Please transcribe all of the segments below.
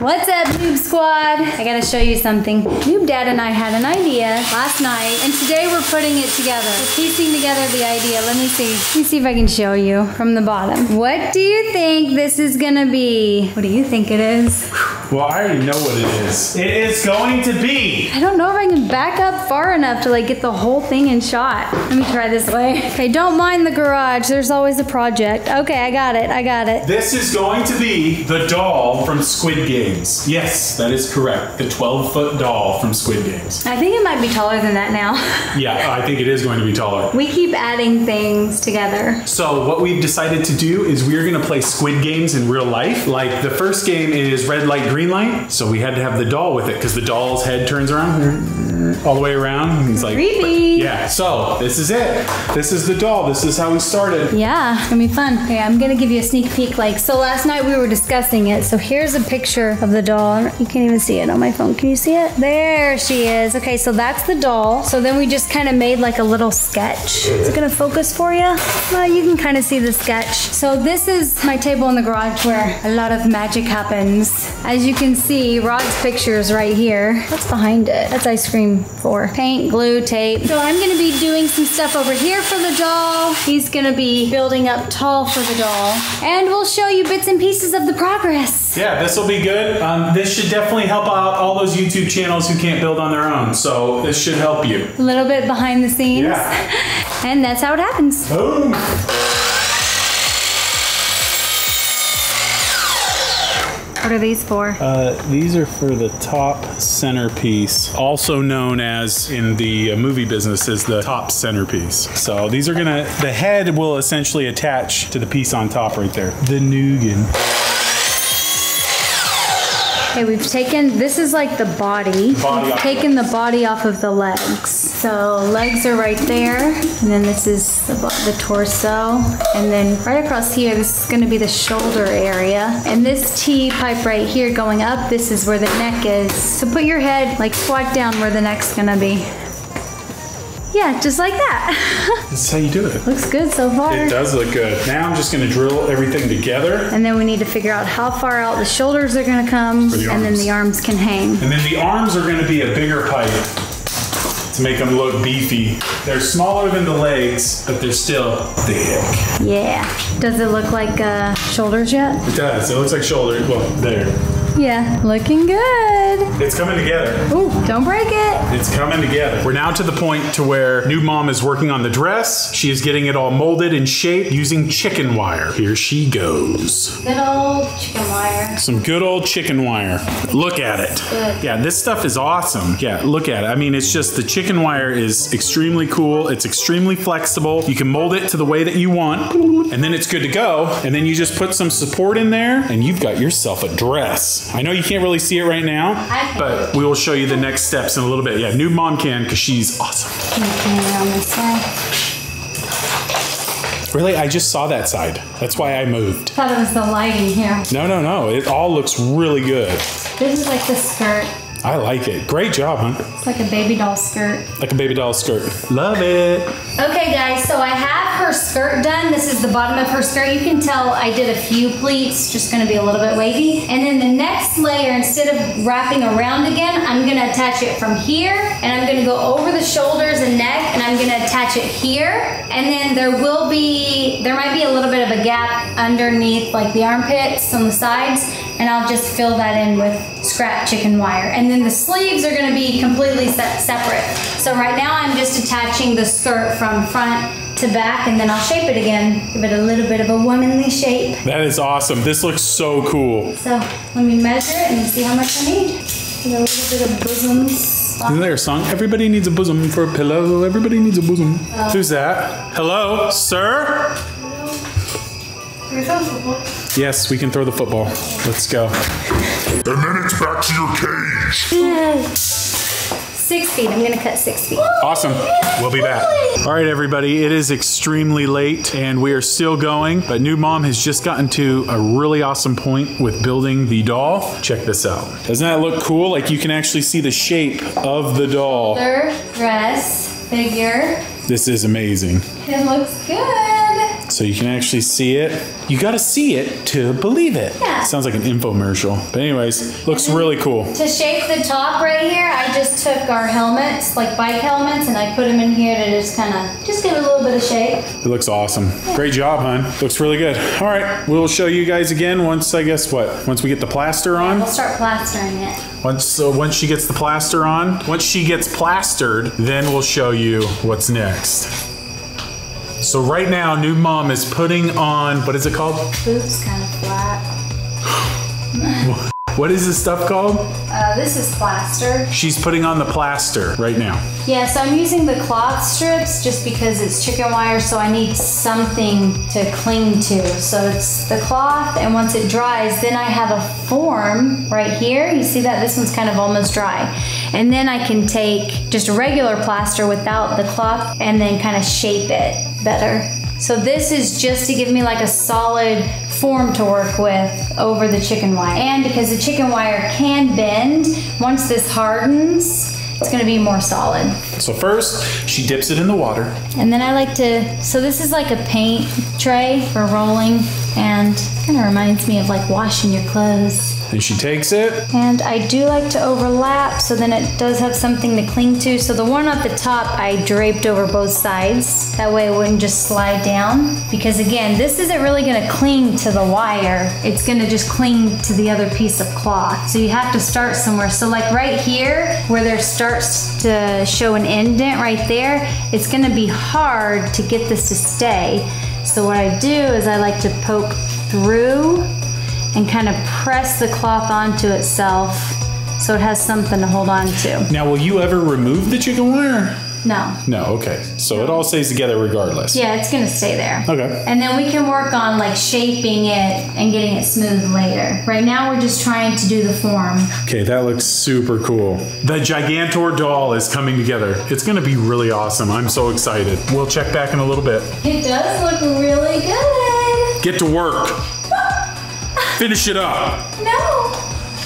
What's up, Noob Squad? I gotta show you something. Noob Dad and I had an idea last night, and today we're putting it together. We're piecing together the idea. Let me see if I can show you from the bottom. What do you think this is gonna be? What do you think it is? Well, I already know what it is. It is going to be. I don't know if I can back up far enough to like get the whole thing in shot. Let me try this way. Okay, don't mind the garage. There's always a project. Okay, I got it. This is going to be the doll from Squid Games. Yes, that is correct. The 12-foot doll from Squid Games. I think it might be taller than that now. Yeah, I think it is going to be taller. We keep adding things together. So what we've decided to do is we're gonna play Squid Games in real life. Like the first game is Red Light, Green Light, so we had to have the doll with it because the doll's head turns around all the way around. He's like, creepy. Yeah, so this is it. This is the doll. This is how we started. Yeah, it's gonna be fun. Okay, I'm gonna give you a sneak peek. Like, so last night we were discussing it. So here's a picture of the doll. You can't even see it on my phone. Can you see it? There she is. Okay, so that's the doll. So then we just kind of made like a little sketch. Is it gonna focus for you? Well, you can kind of see the sketch. So this is my table in the garage where a lot of magic happens. As you can see, Rod's picture's right here. What's behind it? That's ice cream for paint, glue, tape. So I'm gonna be doing some stuff over here for the doll. He's gonna be building up tall for the doll. And we'll show you bits and pieces of the progress. Yeah, this will be good. This should definitely help out all those YouTube channels who can't build on their own. So this should help you. A little bit behind the scenes. Yeah. And that's how it happens. Boom. What are these for? These are for the top centerpiece, also known as in the movie business as the top centerpiece. So these are gonna, the head will essentially attach to the piece on top right there. The Nugan. Okay, we've taken, this is like the body. We've taken the body off of the legs. So legs are right there. And then this is the torso. And then right across here, this is gonna be the shoulder area. And this T-pipe right here going up, this is where the neck is. So put your head, like squat down where the neck's gonna be. Yeah, just like that. That's how you do it. Looks good so far. It does look good. Now I'm just gonna drill everything together. And then we need to figure out how far out the shoulders are gonna come, and then the arms can hang. And then the arms are gonna be a bigger pipe to make them look beefy. They're smaller than the legs, but they're still thick. Yeah. Does it look like shoulders yet? It does. It looks like shoulders. Well, there. Yeah, looking good. It's coming together. Ooh, don't break it. It's coming together. We're now to the point to where new mom is working on the dress. She is getting it all molded in shape using chicken wire. Here she goes. Good old chicken wire. Some good old chicken wire. Look at it. Good. Yeah, this stuff is awesome. Yeah, look at it. I mean, it's just the chicken wire is extremely cool. It's extremely flexible. You can mold it to the way that you want, and then it's good to go. And then you just put some support in there, and you've got yourself a dress. I know you can't really see it right now, but we will show you the next steps in a little bit. Yeah, new mom can, because she's awesome. Okay, on this side. Really, I just saw that side. That's why I moved. I thought it was the lighting here. No. It all looks really good. This is like the skirt. I like it. Great job, huh? It's like a baby doll skirt. Like a baby doll skirt. Love it. Okay, guys, so I have her skirt done. This is the bottom of her skirt. You can tell I did a few pleats, just gonna be a little bit wavy. And then the next layer, instead of wrapping around again, I'm gonna attach it from here, and I'm gonna go over the shoulders and neck, and I'm gonna attach it here. And then there might be a little bit of a gap underneath, like the armpits on the sides, and I'll just fill that in with scrap chicken wire. And then the sleeves are gonna be completely separate. So right now I'm just attaching the skirt from front to back, and then I'll shape it again. Give it a little bit of a womanly shape. That is awesome. This looks so cool. So let me measure it and see how much I need. Give it a little bit of bosoms. Isn't there a song? Everybody needs a bosom for a pillow. Everybody needs a bosom. Who's that? Hello, sir? Yes, we can throw the football. Let's go. And then it's back to your cage. Yes. 6 feet. I'm gonna cut 6 feet. Awesome. We'll be back. All right, everybody. It is extremely late, and we are still going. But new mom has just gotten to a really awesome point with building the doll. Check this out. Doesn't that look cool? Like you can actually see the shape of the doll. Dress figure. This is amazing. It looks good. So you can actually see it. You got to see it to believe it. Yeah. Sounds like an infomercial. But anyways, looks really cool. To shape the top right here, I just took our helmets, like bike helmets, and I put them in here to just kind of, just give it a little bit of shape. It looks awesome. Yeah. Great job, hon. Looks really good. All right, we'll show you guys again once, I guess, what? Once we get the plaster on? We'll start plastering it. Once she gets the plaster on, once she gets plastered, then we'll show you what's next. So right now, new mom is putting on, what is it called? Boobs kind of flat. What is this stuff called? This is plaster. She's putting on the plaster right now. Yeah, so I'm using the cloth strips just because it's chicken wire, so I need something to cling to. So it's the cloth, and once it dries, then I have a form right here. You see that? This one's kind of almost dry. And then I can take just a regular plaster without the cloth and then kind of shape it better. So this is just to give me like a solid form to work with over the chicken wire. And because the chicken wire can bend, once this hardens, it's gonna be more solid. So first, she dips it in the water. And then I like to, so this is like a paint tray for rolling, and it kinda reminds me of like washing your clothes. And she takes it. And I do like to overlap, so then it does have something to cling to. So the one at the top, I draped over both sides. That way it wouldn't just slide down. Because again, this isn't really gonna cling to the wire. It's gonna just cling to the other piece of cloth. So you have to start somewhere. So like right here, where there starts to show an indent right there, it's gonna be hard to get this to stay. So what I do is I like to poke through and kind of press the cloth onto itself so it has something to hold on to. Now, will you ever remove the chicken wire? No. No, okay. So it all stays together regardless. Yeah, it's gonna stay there. Okay. And then we can work on like shaping it and getting it smooth later. Right now we're just trying to do the form. Okay, that looks super cool. The Gigantor doll is coming together. It's gonna be really awesome. I'm so excited. We'll check back in a little bit. It does look really good. Get to work. Finish it up. No.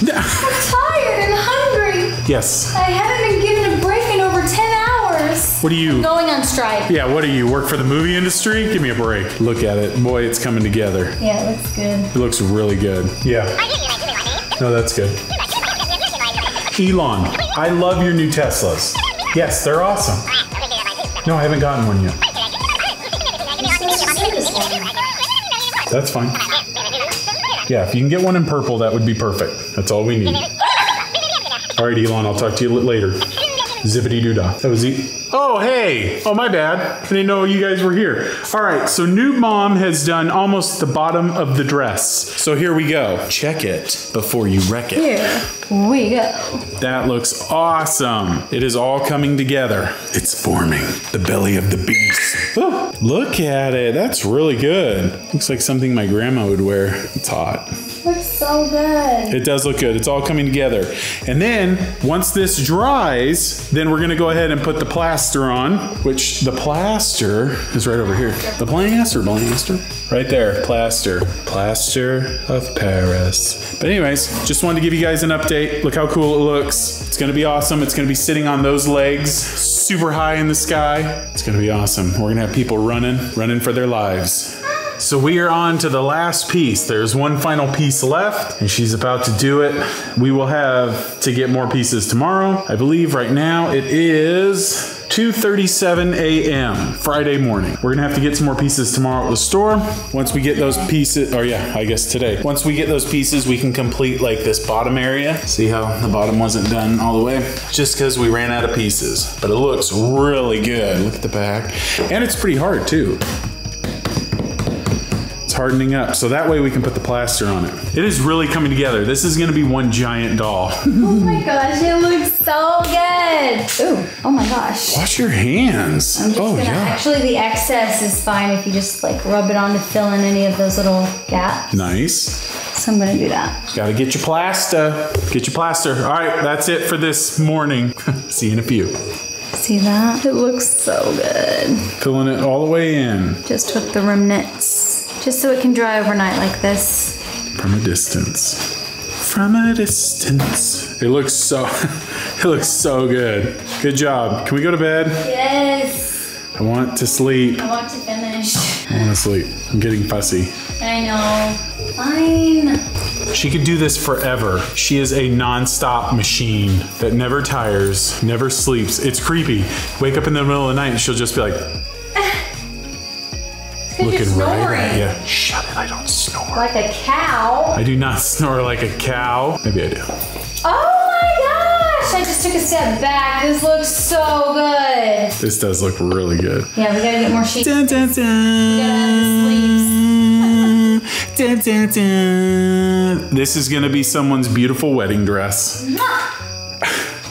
I'm tired and hungry. Yes. I haven't been given a break in over 10 hours. What are you? I'm going on strike. Yeah, what are you? Work for the movie industry? Give me a break. Look at it. Boy, it's coming together. Yeah, it looks good. It looks really good. Yeah. No, that's good. Elon, I love your new Teslas. Yes, they're awesome. No, I haven't gotten one yet. That's fine. Yeah, if you can get one in purple, that would be perfect. That's all we need. All right, Elon, I'll talk to you later. Zippity doo dah. That was it. Oh, hey. Oh, my bad. I didn't know you guys were here. All right, so new mom has done almost the bottom of the dress. So here we go. Check it before you wreck it. Here we go. That looks awesome. It is all coming together. It's forming the belly of the beast. Oh, look at it. That's really good. Looks like something my grandma would wear. It's hot. Looks so good. It does look good. It's all coming together. And then once this dries, then we're gonna go ahead and put the plaster on, which the plaster is right over here. The plaster, right there, plaster of Paris. But anyways, just wanted to give you guys an update. Look how cool it looks. It's gonna be awesome. It's gonna be sitting on those legs, super high in the sky. It's gonna be awesome. We're gonna have people running for their lives. So we are on to the last piece. There's one final piece left, and she's about to do it. We will have to get more pieces tomorrow. I believe right now it is 2:37 a.m. Friday morning. We're gonna have to get some more pieces tomorrow at the store. Once we get those pieces, or yeah, I guess today. Once we get those pieces, we can complete like this bottom area. See how the bottom wasn't done all the way? Just because we ran out of pieces. But it looks really good. Look at the back. And it's pretty hard too. Hardening up, so that way we can put the plaster on it. It is really coming together. This is gonna be one giant doll. Oh my gosh, it looks so good. Ooh, oh my gosh. Wash your hands. I'm just actually the excess is fine if you just like rub it on to fill in any of those little gaps. Nice. So I'm gonna do that. Gotta get your plaster. Get your plaster. All right, that's it for this morning. See you in a few. See that? It looks so good. Filling it all the way in. Just took the remnants. Just so it can dry overnight like this. From a distance. From a distance. It looks so, it looks so good. Good job. Can we go to bed? Yes. I want to sleep. I want to finish. I want to sleep. I'm getting fussy. I know. Fine. She could do this forever. She is a nonstop machine that never tires, never sleeps. It's creepy. Wake up in the middle of the night and she'll just be like, looking right at you. Shut it, I don't snore. Like a cow. I do not snore like a cow. Maybe I do. Oh! I just took a step back. This looks so good. This does look really good. Yeah, we gotta get more sheets. Dun, dun, dun. We gotta have sleeves. Dun, dun, dun. This is gonna be someone's beautiful wedding dress.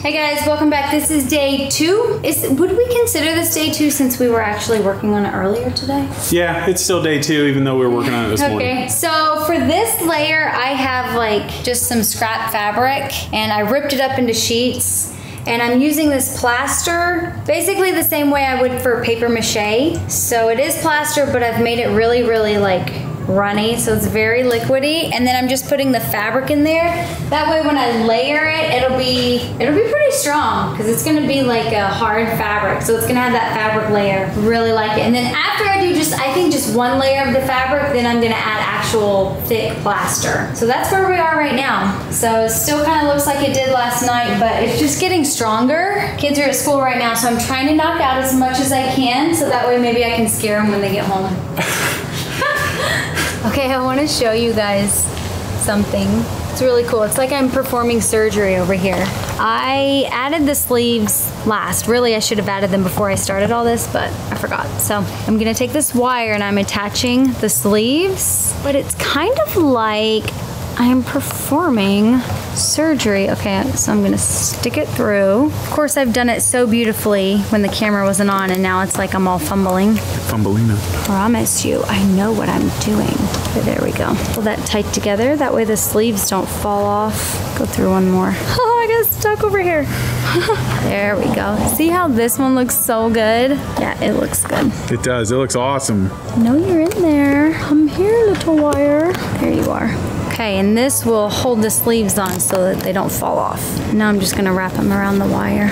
Hey guys, welcome back. This is day two. Would we consider this day two since we were actually working on it earlier today? Yeah, it's still day two even though we were working on it this morning. Okay, so for this layer I have like just some scrap fabric and I ripped it up into sheets. And I'm using this plaster, basically the same way I would for paper mache. So it is plaster, but I've made it really, really like runny, so it's very liquidy. And then I'm just putting the fabric in there. That way when I layer it, it'll be pretty strong because it's gonna be like a hard fabric. So it's gonna have that fabric layer, really like it. And then after I do just one layer of the fabric, then I'm gonna add actual thick plaster. So that's where we are right now. So it still kind of looks like it did last night, but it's just getting stronger. Kids are at school right now, so I'm trying to knock out as much as I can, so that way maybe I can scare them when they get home. Okay, I want to show you guys something. It's really cool. It's like I'm performing surgery over here. I added the sleeves last. Really, I should have added them before I started all this, but I forgot. So I'm gonna take this wire and I'm attaching the sleeves, but it's kind of like I'm performing surgery. Okay, so I'm gonna stick it through. Of course, I've done it so beautifully when the camera wasn't on and now it's like I'm all fumbling. Fumbling. Promise you, I know what I'm doing. There we go. Pull that tight together. That way the sleeves don't fall off. Go through one more. Oh, I got stuck over here. There we go. See how this one looks so good? Yeah, it looks good. It does. It looks awesome. No, you're in there. Come here, little wire. There you are. Okay, and this will hold the sleeves on so that they don't fall off. Now I'm just gonna wrap them around the wire.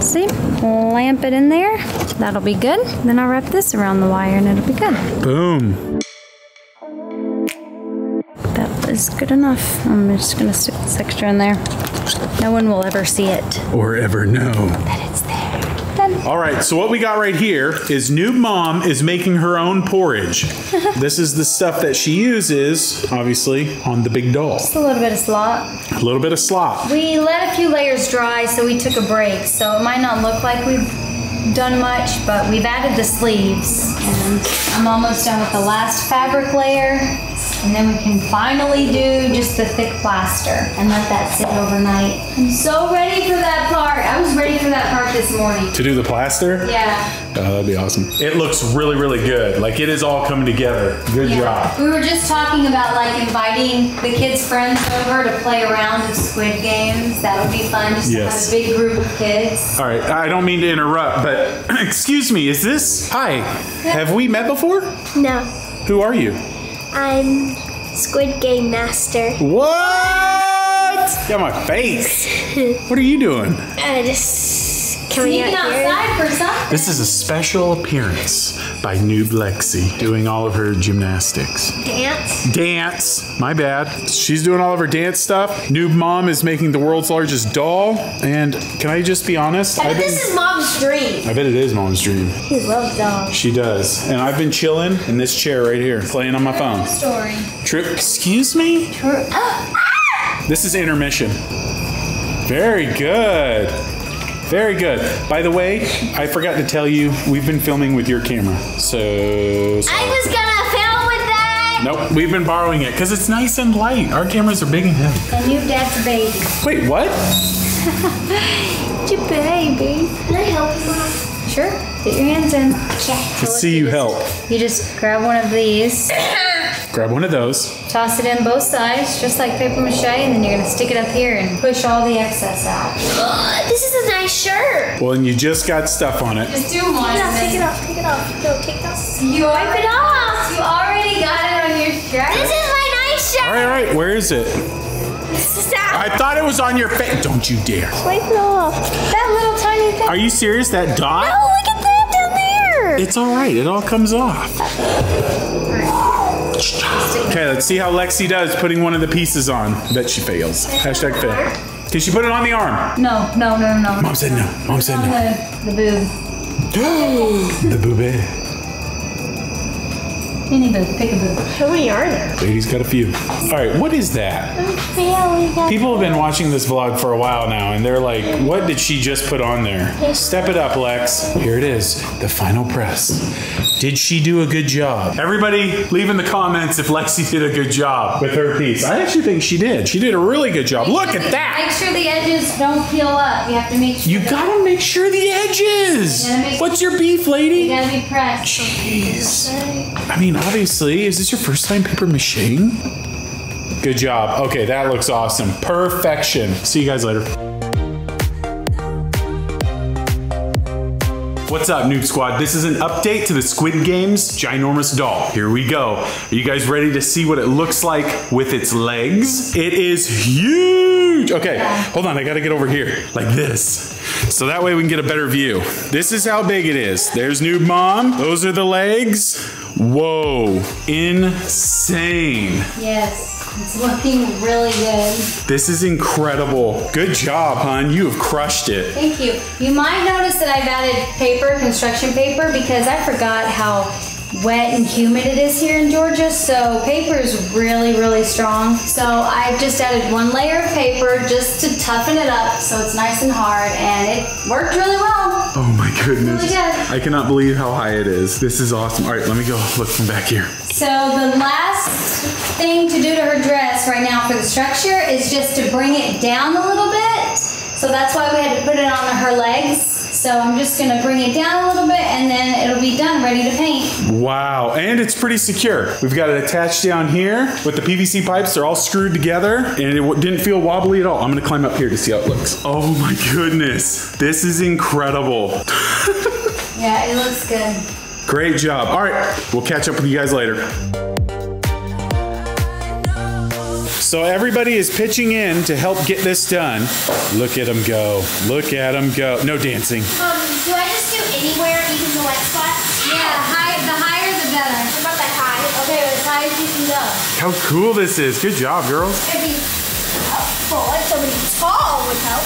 See, lamp it in there. That'll be good. Then I'll wrap this around the wire and it'll be good. Boom. That is good enough. I'm just gonna stick this extra in there. No one will ever see it. Or ever know that it's there. Done. All right, so what we got right here is Noob Mom is making her own porridge. This is the stuff that she uses, obviously, on the big doll. Just a little bit of slop. A little bit of slop. We let a few layers dry, so we took a break. So it might not look like we've done much, but we've added the sleeves. And I'm almost done with the last fabric layer. And then we can finally do just the thick plaster and let that sit overnight. I'm so ready for that part. I was ready for that part this morning. To do the plaster? Yeah. Oh, that'd be awesome. It looks really, really good. Like it is all coming together. Good job. We were just talking about like inviting the kids' friends over to play around with Squid Games. That would be fun, just to have a big group of kids. All right, I don't mean to interrupt, but excuse me, is this? Hi, have we met before? No. Who are you? I'm Squid Game Master. What? Got my face. What are you doing? Just coming outside for something. This is a special appearance by Noob Lexi doing all of her gymnastics. Dance. Dance. My bad. She's doing all of her dance stuff. Noob Mom is making the world's largest doll. And can I just be honest? I bet this is Mom's dream. I bet it is Mom's dream. She loves dolls. She does. And I've been chilling in this chair right here, playing on my phone. Story. True. Excuse me? True. Oh. Ah! This is intermission. Very good. Very good. By the way, I forgot to tell you, we've been filming with your camera. So I was gonna film with that! Nope, we've been borrowing it, because it's nice and light. Our cameras are big and heavy. And you've got the baby. Wait, what? It's your baby. Can I help you, Mom? Sure, get your hands in. Okay. Let's see you help. You just grab one of these. Grab one of those. Toss it in both sides, just like paper mache, and then you're gonna stick it up here and push all the excess out. This is a nice shirt. Well, and you just got stuff on it. Just do one. Take it off, take it off, take it off. No, take this. You wipe it off. You already got it on your shirt. This is my nice shirt. All right, where is it? Stop. I thought it was on your face. Don't you dare. Wipe it off. That little tiny thing. Are you serious? That dot? No, look at that down there. It's all right. It all comes off. Okay, let's see how Lexi does putting one of the pieces on. Bet she fails. Hashtag fail. Did she put it on the arm? No, no, no, no. Mom said no. Mom said no. The boob. The boobie. Any boob, pick a boob. How many are there? Lady's got a few. All right, what is that? People have been watching this vlog for a while now, and they're like, what did she just put on there? Step it up, Lex. Here it is, the final press. Did she do a good job? Everybody, leave in the comments if Lexi did a good job with her piece. I actually think she did. She did a really good job. Look at that. Make sure the edges don't peel up. You have to make sure. You gotta make sure the edges. What's your beef, lady? You gotta be pressed. Jeez. I mean, obviously, is this your first time paper macheing? Good job. Okay, that looks awesome. Perfection. See you guys later. What's up, Noob Squad? This is an update to the Squid Game's ginormous doll. Here we go. Are you guys ready to see what it looks like with its legs? It is huge. Okay, hold on, I gotta get over here, like this. So that way we can get a better view. This is how big it is. There's Noob Mom, those are the legs. Whoa, insane. Yes, it's looking really good. This is incredible. Good job, hon, you have crushed it. Thank you. You might notice that I've added paper, construction paper, because I forgot how wet and humid it is here in Georgia, so paper is really, really strong. So I've just added one layer of paper just to toughen it up so it's nice and hard, and it worked really well. Oh my goodness. Really good. I cannot believe how high it is. This is awesome. All right, let me go look from back here. So the last thing to do to her dress right now for the structure is just to bring it down a little bit. So that's why we had to put it on her legs. So I'm just gonna bring it down a little bit and then it'll be done, ready to paint. Wow, and it's pretty secure. We've got it attached down here with the PVC pipes. They're all screwed together and it didn't feel wobbly at all. I'm gonna climb up here to see how it looks. Oh my goodness, this is incredible. Yeah, it looks good. Great job. All right, we'll catch up with you guys later. So everybody is pitching in to help get this done. Look at them go. Look at them go. No dancing. Do I just do anywhere, even the wet spot? Yeah, the higher the better. What about that high? Okay, as high as you can go. How cool this is. Good job, girls. It'd be full. If somebody tall would help.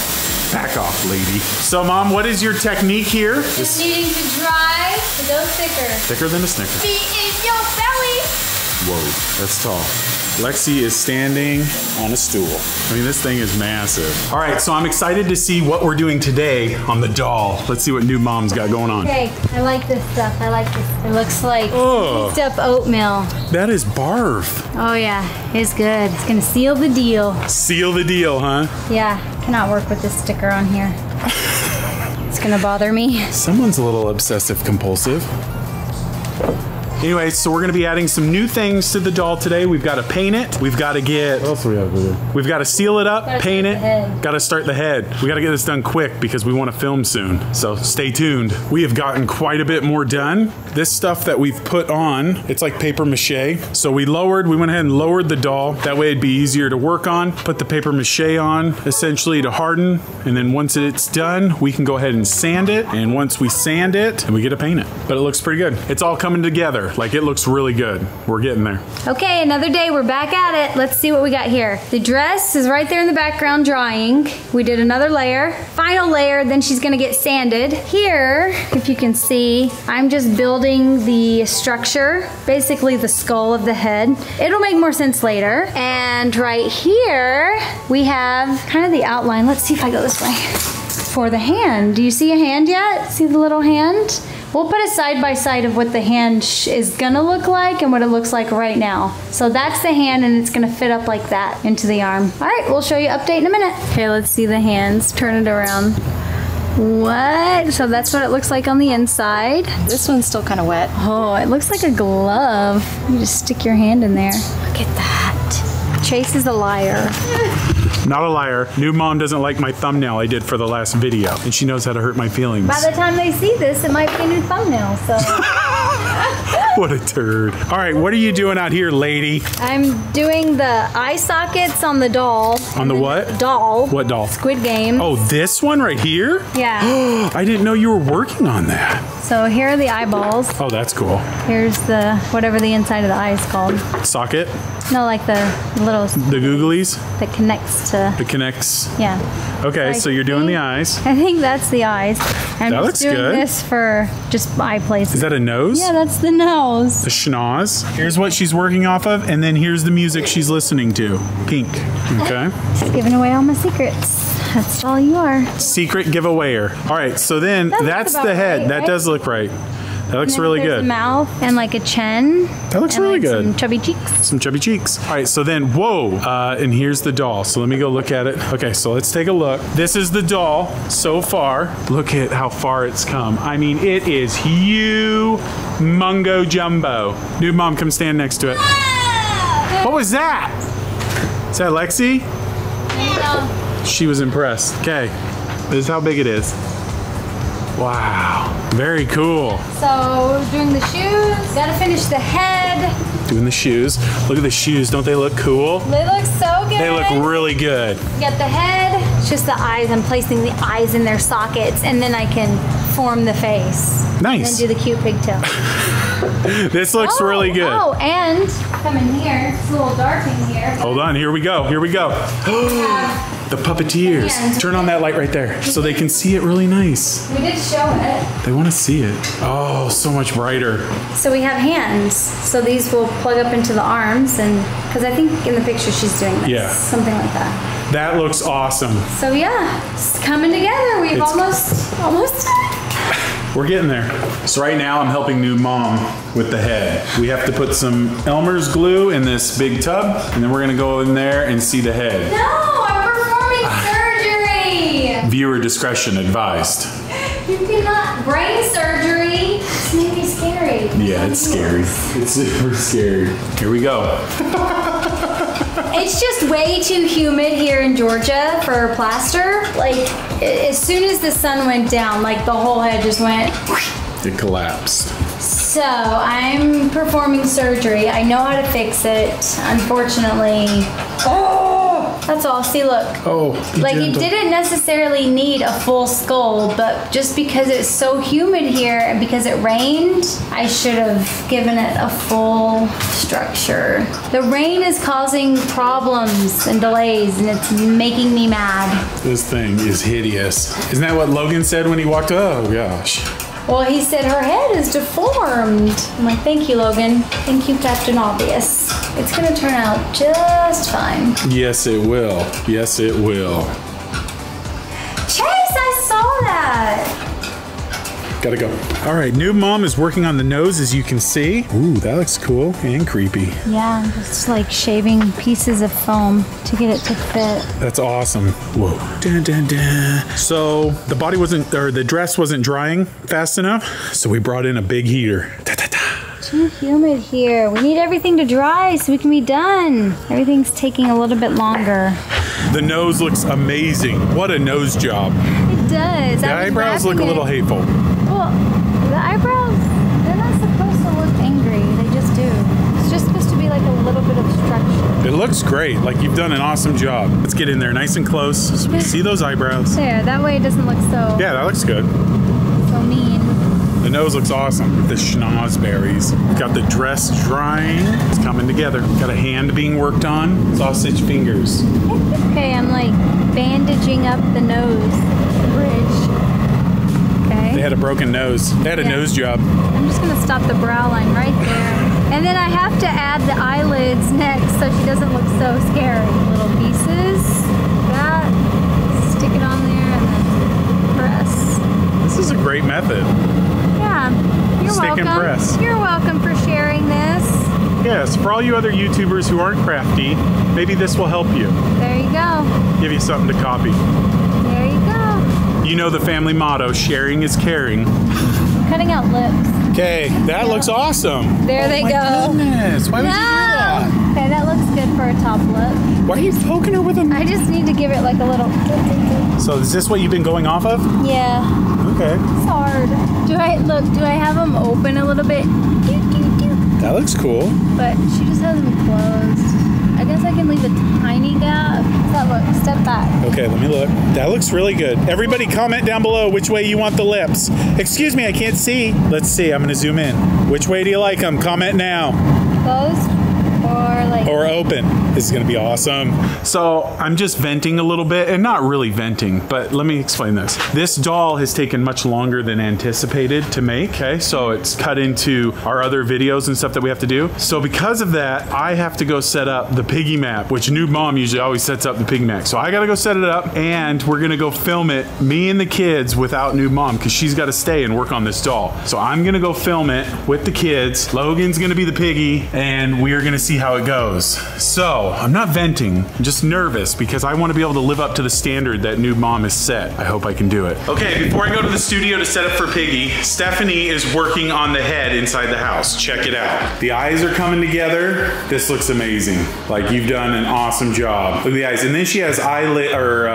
Back off, lady. So, Mom, what is your technique here? Just needing to dry to go thicker. Thicker than a Snicker. Be in your belly. Whoa, that's tall. Lexi is standing on a stool. I mean, this thing is massive. All right, so I'm excited to see what we're doing today on the doll. Let's see what new mom's got going on. Okay, I like this stuff. I like this. It looks like picked up oatmeal. That is barf. Oh yeah, it's good. It's gonna seal the deal. Seal the deal, huh? Yeah, cannot work with this sticker on here. It's gonna bother me. Someone's a little obsessive compulsive. Anyway, so we're gonna be adding some new things to the doll today. We've gotta paint it. We've gotta get, what else do we have to do? We've gotta seal it up, paint it, gotta start the head. We gotta get this done quick because we wanna film soon. So stay tuned. We have gotten quite a bit more done. This stuff that we've put on, it's like paper mache. So we went ahead and lowered the doll. That way it'd be easier to work on. Put the paper mache on, essentially to harden. And then once it's done, we can go ahead and sand it. And once we sand it, then we get to paint it. But it looks pretty good. It's all coming together. Like, it looks really good. We're getting there. Okay, another day, we're back at it. Let's see what we got here. The dress is right there in the background drying. We did another layer, final layer, then she's gonna get sanded. Here, if you can see, I'm just building the structure, basically the skull of the head. It'll make more sense later. And right here, we have kind of the outline. Let's see if I go this way. For the hand, do you see a hand yet? See the little hand? We'll put a side by side of what the hand is gonna look like and what it looks like right now. So that's the hand, and it's gonna fit up like that into the arm. All right, we'll show you update in a minute. Okay, let's see the hands. Turn it around. What? So that's what it looks like on the inside. This one's still kind of wet. Oh, it looks like a glove. You just stick your hand in there. Look at that. Chase is a liar. Not a liar. New mom doesn't like my thumbnail I did for the last video, and she knows how to hurt my feelings. By the time they see this, it might be a new thumbnail, so. What a turd. All right, what are you doing out here, lady? I'm doing the eye sockets on the doll. On the what? Doll. What doll? Squid Game. Oh, this one right here? Yeah. I didn't know you were working on that. So here are the eyeballs. Oh, that's cool. Here's the, whatever the inside of the eye is called. Socket? No, like the little. The googlies? That connects to. That connects. Yeah. Okay, so you're doing the eyes. I think that's the eyes. I'm that looks good. I'm doing this for just eye placement. Is that a nose? Yeah, that's the nose. The schnoz. Here's what she's working off of, and then here's the music she's listening to. Pink. Okay. She's giving away all my secrets. That's all you are. Secret giveawayer. All right, so then that's the head. Right, that does look right. That looks really good. A mouth and like a chin. That looks really good. Some chubby cheeks. Some chubby cheeks. All right, so then, whoa. And here's the doll. So let me go look at it. Okay, so let's take a look. This is the doll so far. Look at how far it's come. I mean, it is humongo jumbo. New mom, come stand next to it. What was that? Is that Lexi? Yeah. She was impressed. Okay, this is how big it is. Wow. Very cool. So, doing the shoes, gotta finish the head. Doing the shoes. Look at the shoes, don't they look cool? They look so good. They look really good. You got the head, it's just the eyes. I'm placing the eyes in their sockets and then I can form the face. Nice. And then do the cute pigtail. This looks really good. Oh, and come in here, it's a little dark in here. Hold on, here we go, here we go. The puppeteers. Yeah. Turn on that light right there so they can see it really nice. We did show it. They want to see it. Oh, so much brighter. So we have hands. So these will plug up into the arms and, because I think in the picture she's doing this. Yeah. Something like that. That looks awesome. So yeah, it's coming together. We've almost done it. We're getting there. So right now I'm helping new mom with the head. We have to put some Elmer's glue in this big tub and then we're gonna go in there and see the head. No! Viewer discretion advised. You cannot. Brain surgery. It's maybe scary. Yeah, it's scary. It's super scary. Here we go. It's just way too humid here in Georgia for plaster. Like, as soon as the sun went down, like the whole head just went. It collapsed. So I'm performing surgery. I know how to fix it. Unfortunately. Oh! That's all. See, look. Oh, like gentle. You didn't necessarily need a full skull, but just because it's so humid here and because it rained, I should have given it a full structure. The rain is causing problems and delays, and it's making me mad. This thing is hideous. Isn't that what Logan said when he walked? Oh gosh. Well, he said her head is deformed. I'm like, thank you, Logan. Thank you, Captain Obvious. It's gonna turn out just fine. Yes, it will. Yes, it will. Chase, I saw that. Gotta go. All right, new mom is working on the nose, as you can see. Ooh, that looks cool and creepy. Yeah, it's like shaving pieces of foam to get it to fit. That's awesome. Whoa. Dun, dun, dun. So the body wasn't, or the dress wasn't drying fast enough, so we brought in a big heater. Da, da, da. Too humid here. We need everything to dry so we can be done. Everything's taking a little bit longer. The nose looks amazing. What a nose job. It does. The eyebrows look a little hateful. Well, the eyebrows, they're not supposed to look angry. They just do. It's just supposed to be like a little bit of structure. It looks great. Like you've done an awesome job. Let's get in there nice and close so we see those eyebrows. There, that way it doesn't look so... Yeah, that looks good. So mean. The nose looks awesome. The schnoz berries. Got the dress drying. It's coming together. Got a hand being worked on. Sausage fingers. Okay, I'm like bandaging up the nose. The bridge. Okay. They had a broken nose. They had a nose job. I'm just gonna stop the brow line right there. And then I have to add the eyelids next so she doesn't look so scary. Little pieces. That. Stick it on there and then press. This is a great method. You're Stick welcome. And press. You're welcome for sharing this. Yes, for all you other YouTubers who aren't crafty, maybe this will help you. There you go. Give you something to copy. There you go. You know the family motto, sharing is caring. Cutting out lips. Okay, that looks awesome. There they go. Oh my goodness, why would you do that? that. Okay, that looks good for a top lip. Why are you poking her with a... I just need to give it like a little... So is this what you've been going off of? Yeah. Okay. It's hard. Do I have them open a little bit? That looks cool. But she just has them closed. I guess I can leave a tiny gap. That look, step back. Okay, let me look. That looks really good. Everybody comment down below which way you want the lips. Excuse me, I can't see. Let's see, I'm gonna zoom in. Which way do you like them? Comment now. Closed or like... Or open. This is gonna be awesome. So I'm just venting a little bit, and not really venting, but let me explain this. This doll has taken much longer than anticipated to make, okay? So it's cut into our other videos and stuff that we have to do. So because of that, I have to go set up the Piggy map, which new mom usually always sets up the Piggy map. So I gotta go set it up, and we're gonna go film it, me and the kids without new mom, because she's gotta stay and work on this doll. So I'm gonna go film it with the kids. Logan's gonna be the Piggy, and we're gonna see how it goes. So I'm not venting, I'm just nervous because I want to be able to live up to the standard that new mom has set. I hope I can do it. Okay, before I go to the studio to set up for Piggy, Stephanie is working on the head inside the house. Check it out. The eyes are coming together. This looks amazing. Like, you've done an awesome job. Look at the eyes. And then she has eyelid, or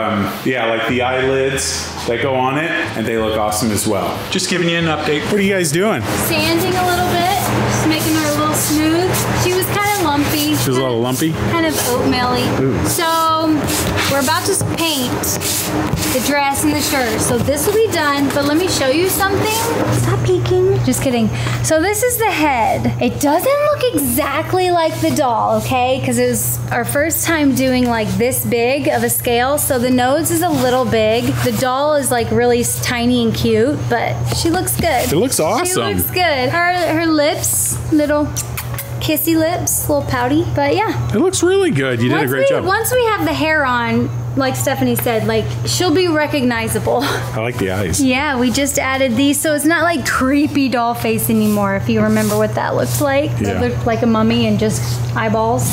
yeah, like the eyelids that go on it, and they look awesome as well. Just giving you an update. What are you guys doing? Sanding a little bit, just making her a little smooth. She was kind of lumpy. She was a little lumpy? Kind of oatmeal-y. Ooh. So we're about to paint the dress and the shirt. So this will be done, but let me show you something. Stop peeking. Just kidding. So this is the head. It doesn't look exactly like the doll, okay? Because it was our first time doing like this big of a scale. So the nose is a little big. The doll is like really tiny and cute, but she looks good. It looks awesome. She looks good. Her lips, little kissy lips, a little pouty, but yeah. It looks really good. You did a great job. Once we have the hair on, like Stephanie said, like, she'll be recognizable. I like the eyes. Yeah, we just added these, so it's not like creepy doll face anymore, if you remember what that looked like. Yeah. It looked like a mummy and just eyeballs.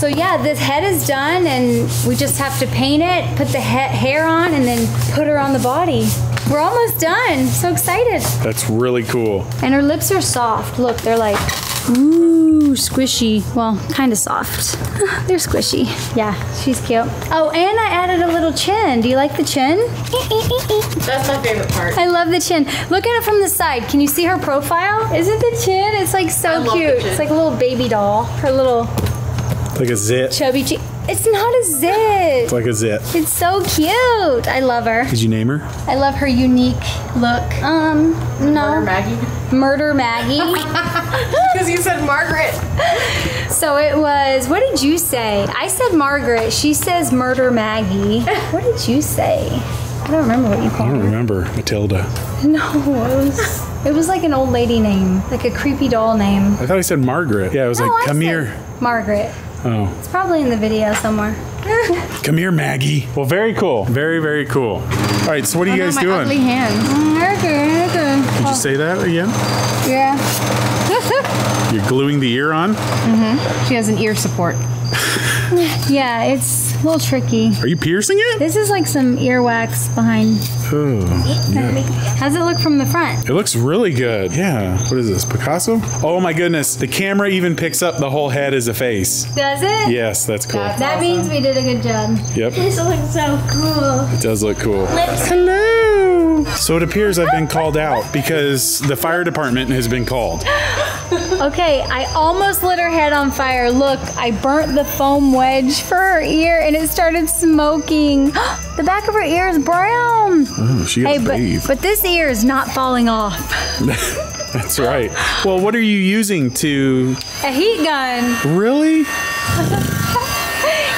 So yeah, this head is done, and we just have to paint it, put the hair on, and then put her on the body. We're almost done. So excited. That's really cool. And her lips are soft. Look, they're like, ooh, squishy. Well, kind of soft. They're squishy. Yeah, she's cute. Oh, and I added a little chin. Do you like the chin? That's my favorite part. I love the chin. Look at it from the side. Can you see her profile? Isn't the chin? It's like so cute. It's like a little baby doll. Her little... Like a zit. Chubby cheek. It's not a zit. It's like a zit. It's so cute. I love her. Did you name her? I love her unique look. No. Murder Maggie. Murder Maggie. Because you said Margaret. So it was, what did you say? I said Margaret. She says Murder Maggie. What did you say? I don't remember what you called her. I don't remember. Matilda. No. It was like an old lady name. Like a creepy doll name. I thought I said Margaret. Yeah, it was like, come here. Margaret. Oh. It's probably in the video somewhere. Come here, Maggie. Well, very cool. Very, very cool. All right, so what are you guys doing? Ugly hands. Did you say that again? Yeah. You're gluing the ear on? Mm-hmm. She has an ear support. Yeah, it's a little tricky. Are you piercing it? This is like some earwax behind. Ooh, yeah. How's it look from the front? It looks really good. Yeah. What is this, Picasso? Oh my goodness. The camera even picks up the whole head as a face. Does it? Yes, that's cool. That awesome. Means we did a good job. Yep. This looks so cool. It does look cool. Lips. Hello. So it appears I've been called out because the fire department has been called. Okay, I almost lit her head on fire. Look, I burnt the foam wedge for her ear and it started smoking. The back of her ear is brown. Oh, she has breathe. But this ear is not falling off. That's right. Well, what are you using to... A heat gun. Really?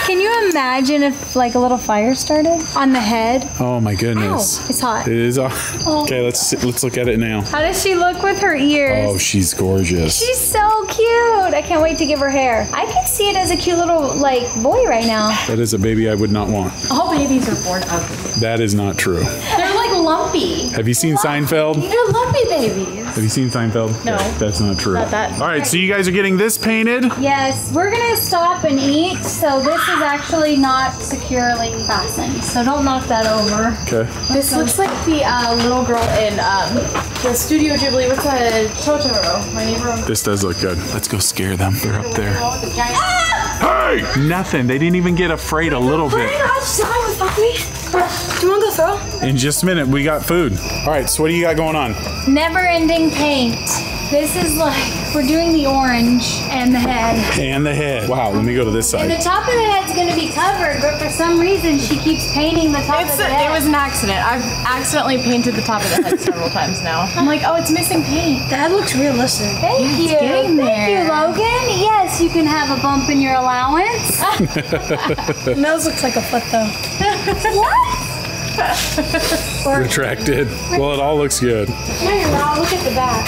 Can you imagine if like a little fire started on the head? Oh my goodness. Ow, it's hot. It is hot. Oh. Okay, let's look at it now. How does she look with her ears? Oh, she's gorgeous. She's so cute. I can't wait to give her hair. I can see it as a cute little like boy right now. That is a baby I would not want. All babies are born ugly. That is not true. They're like lumpy. Have you seen Seinfeld? They're lumpy babies. Have you seen Seinfeld? No. Yeah, that's not true. Not that. All right, so you guys are getting this painted. Yes, we're gonna stop and eat. So this is actually not securely fastened. So don't knock that over. Okay. This looks like the little girl in the Studio Ghibli. What's that? Totoro. My neighbor. This does look good. Let's go scare them. They're up there. Hey! Nothing. They didn't even get afraid a little bit. Do you want to go throw? In just a minute, we got food. All right, so what do you got going on? Never-ending paint. This is like, we're doing the orange and the head. And the head. Wow, let me go to this side. And the top of the head's going to be covered, but for some reason, she keeps painting the top of the head. It was an accident. I've accidentally painted the top of the head several times now. I'm like, oh, it's missing paint. That looks realistic. Thank you. Thank you, Logan. Yes, you can have a bump in your allowance. Nose looks like a foot, though. What? Retracted. Well, it all looks good. No, you're not. Look at the back.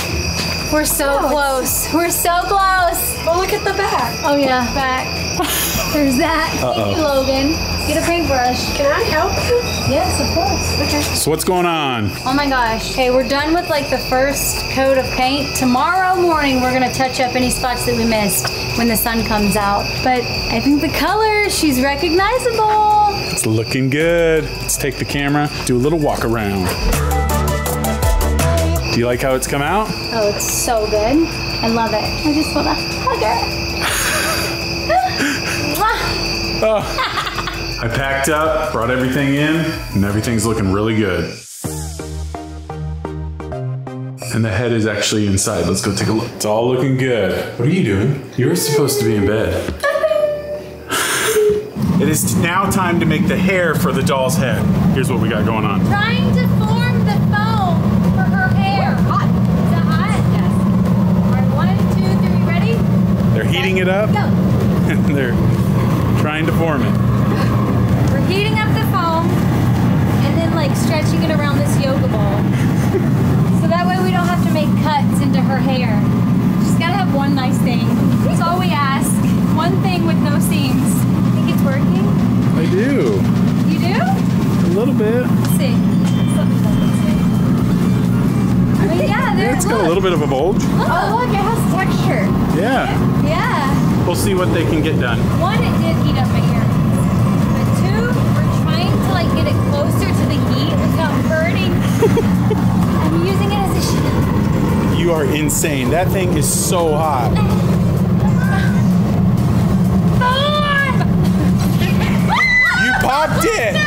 We're so close. We're so close. But look at the back. Oh, yeah. Back. There's that. Thank you, Logan. Get a paintbrush. Can I help you? Yes, of course. Okay. So what's going on? Oh my gosh. Okay, we're done with like the first coat of paint. Tomorrow morning, we're gonna touch up any spots that we missed when the sun comes out. But I think the color, she's recognizable. It's looking good. Let's take the camera, do a little walk around. Do you like how it's come out? Oh, it's so good. I love it. I just wanna hug her. Oh. I packed up, brought everything in, and everything's looking really good. And the head is actually inside. Let's go take a look. It's all looking good. What are you doing? You were supposed to be in bed. It is now time to make the hair for the doll's head. Here's what we got going on. Trying to form the foam for her hair. Hot. Is that hot? Yes. All right, 1, 2, 3, ready? They're heating it up. Go. They're trying to form it. Heating up the foam and then like stretching it around this yoga ball. So that way we don't have to make cuts into her hair. She's gotta have one nice thing. That's all we ask. One thing with no seams. Think it's working? I do. You do? A little bit. Let's see. Something like this. But yeah, it's got a little bit of a bulge. Oh, look, it has texture. Yeah. Yeah. We'll see what they can get done. One, it did heat up my hair. Get it closer to the heat without hurting. I'm using it as a shield. You are insane. That thing is so hot. You popped it. No!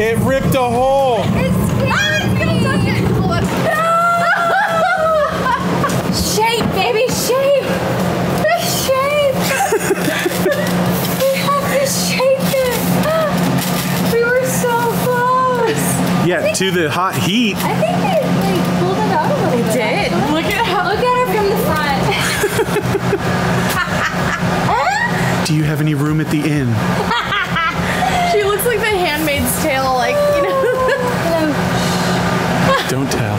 It ripped a hole. It scared me. No! Shape, baby, shape. Shape. We have to shape it. Yeah, to the hot heat. I think they like, pulled it out a little bit. It did. Look at her from the front. Do you have any room at the inn? She looks like the Handmaid's Tale, like, you know. Don't tell.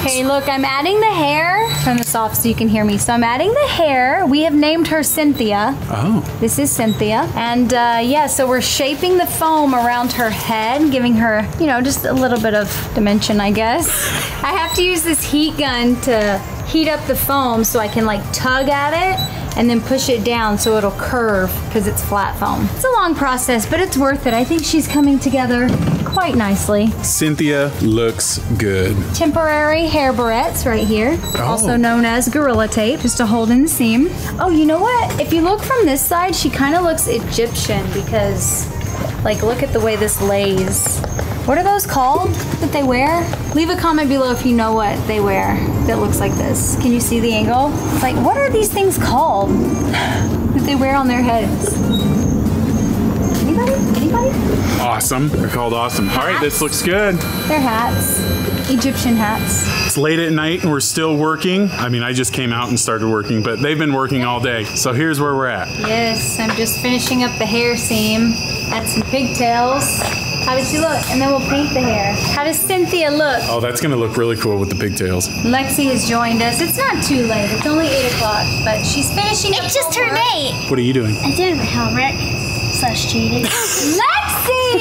Hey, look, I'm adding the hair. Turn this off so you can hear me. So I'm adding the hair. We have named her Cynthia. Oh. This is Cynthia. And yeah, so we're shaping the foam around her head, giving her, you know, just a little bit of dimension, I guess. I have to use this heat gun to heat up the foam so I can like tug at it and then push it down so it'll curve because it's flat foam. It's a long process, but it's worth it. I think she's coming together quite nicely. Cynthia looks good. Temporary hair barrettes right here, also known as gorilla tape, just to hold in the seam. Oh, you know what? If you look from this side, she kind of looks Egyptian because, like, look at the way this lays. What are those called that they wear? Leave a comment below if you know what they wear that looks like this. Can you see the angle? It's like, what are these things called that they wear on their heads? Anybody? Anybody? Awesome. They're called awesome. Hats. All right, this looks good. They're hats. Egyptian hats. It's late at night and we're still working. I mean, I just came out and started working, but they've been working all day. So here's where we're at. Yes, I'm just finishing up the hair seam. Add some pigtails. How does she look? And then we'll paint the hair. How does Cynthia look? Oh, that's gonna look really cool with the pigtails. Lexi has joined us. It's not too late. It's only 8 o'clock, but she's finishing up. It's just turned 8. What are you doing? I did it with Rick. slash cheated. Lexi!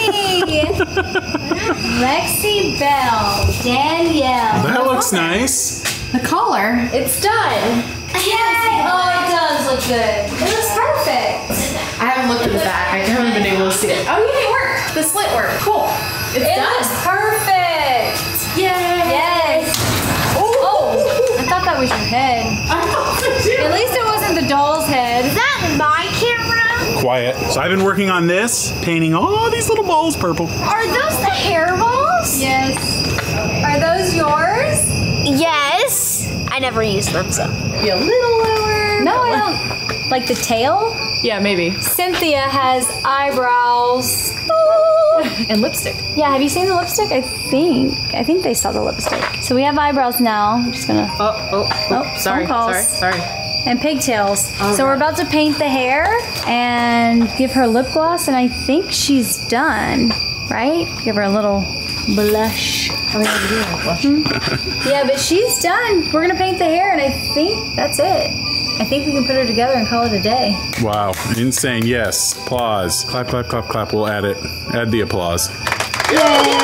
Lexi Bell. Danielle. That looks nice. The collar. It's done. Yay! Oh, it does look good. It looks perfect. I haven't looked at the back. I haven't been able to see it. Oh, yeah, it worked. The slit worked. Cool. It's done. It looks perfect. Yay! Yes. Oh! I thought that was your head. I thought it did. At least it wasn't the doll's head. Is that my camera? Quiet. So I've been working on this, painting all these little balls purple. Are those the hair balls? Yes. Are those yours? Yes. I never used them, so. Be a little lower. No, I don't. Like the tail? Yeah, maybe. Cynthia has eyebrows. And lipstick. Yeah, have you seen the lipstick? I think they saw the lipstick. So we have eyebrows now. I'm just gonna. Oh, sorry. And pigtails. All so right. We're about to paint the hair and give her lip gloss, and I think she's done. Right? Give her a little blush. Oh, yeah, blush. Yeah, but she's done. We're gonna paint the hair, and I think that's it. I think we can put her together and call it a day. Wow, insane, yes. Applause. Clap, clap, clap, clap. We'll add it. Add the applause. Yay!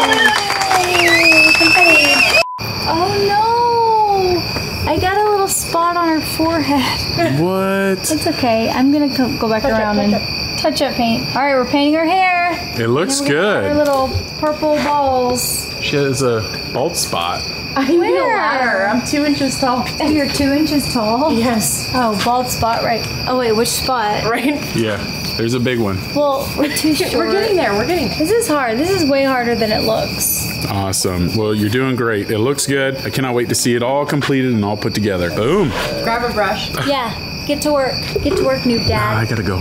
Yay! Confetti. Oh no! I got a little spot on her forehead. What? It's okay. I'm gonna go back around and touch up paint. All right, we're painting her hair. It looks good. Her little purple balls. She has a bald spot. I need a ladder. I'm 2 inches tall. You're 2 inches tall? Yes. Oh, bald spot right. Oh, wait, which spot? Right? Yeah, there's a big one. Well, we're too short. We're getting there. We're getting there. This is hard. This is way harder than it looks. Awesome. Well, you're doing great. It looks good. I cannot wait to see it all completed and all put together. Boom. Grab a brush. Yeah. Get to work. Get to work, noob dad. I gotta go.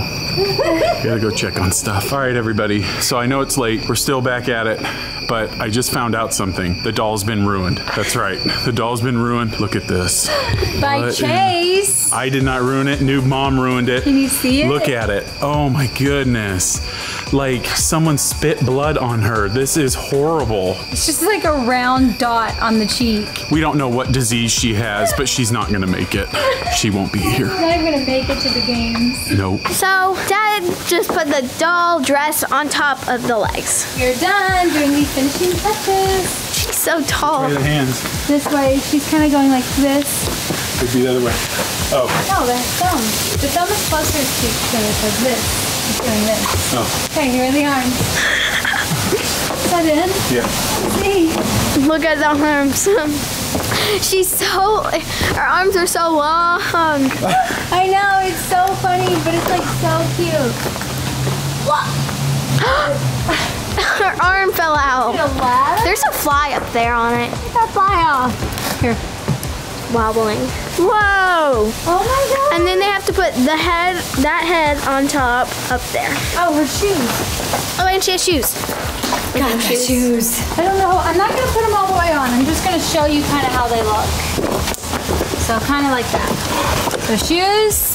Gotta go check on stuff. All right, everybody. So I know it's late. We're still back at it. But I just found out something. The doll's been ruined. That's right. The doll's been ruined. Look at this. By Chase. I did not ruin it. Noob Mom ruined it. Can you see it? Look at it. Oh my goodness. Like someone spit blood on her. This is horrible. It's just like a round dot on the cheek. We don't know what disease she has, but she's not gonna make it. She won't be here. She's not even gonna make it to the games. Nope. So Dad just put the doll dress on top of the legs. You're done doing these finishing touches. She's so tall. This way, the hands. This way, she's kind of going like this. Could be the other way. Oh. No, the thumb. The thumb is closer to each other, it's like this. She's doing this. Oh. Okay, here are the arms. Is that in? Yeah. Let's see. Look at the arms. She's so, her arms are so long. I know, it's so funny, but it's like so cute. Her arm fell out. There's a fly up there on it. Get that fly off. Here. Wobbling. Whoa! Oh my god! And then they have to put the head, that head on top up there. Oh, her shoes. Oh, and she has shoes. God, my shoes. I don't know. I'm not going to put them all the way on. I'm just going to show you kind of how they look. So kind of like that. So shoes,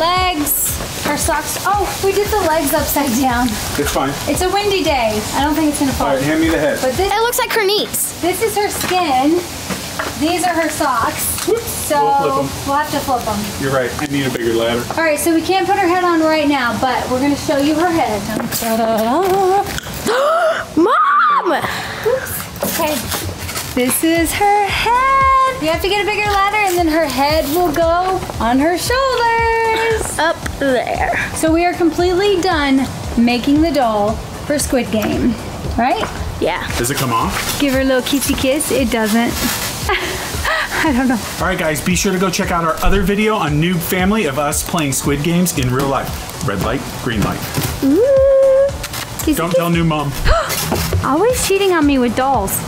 legs, her socks. Oh, we did the legs upside down. It's fine. It's a windy day. I don't think it's going to fall. All right, hand me the head. But this, it looks like her knees. This is her skin. These are her socks, so we'll have to flip them. You're right, I need a bigger ladder. All right, so we can't put her head on right now, but we're gonna show you her head. Mom! Oops. Okay, this is her head. You have to get a bigger ladder and then her head will go on her shoulders. Up there. So we are completely done making the doll for Squid Game, right? Yeah. Does it come off? Give her a little kissy kiss, it doesn't. I don't know. All right, guys, be sure to go check out our other video on Noob Family of us playing Squid Games in real life. Red light, green light. Ooh. Don't tell Noob Mom. Always cheating on me with dolls.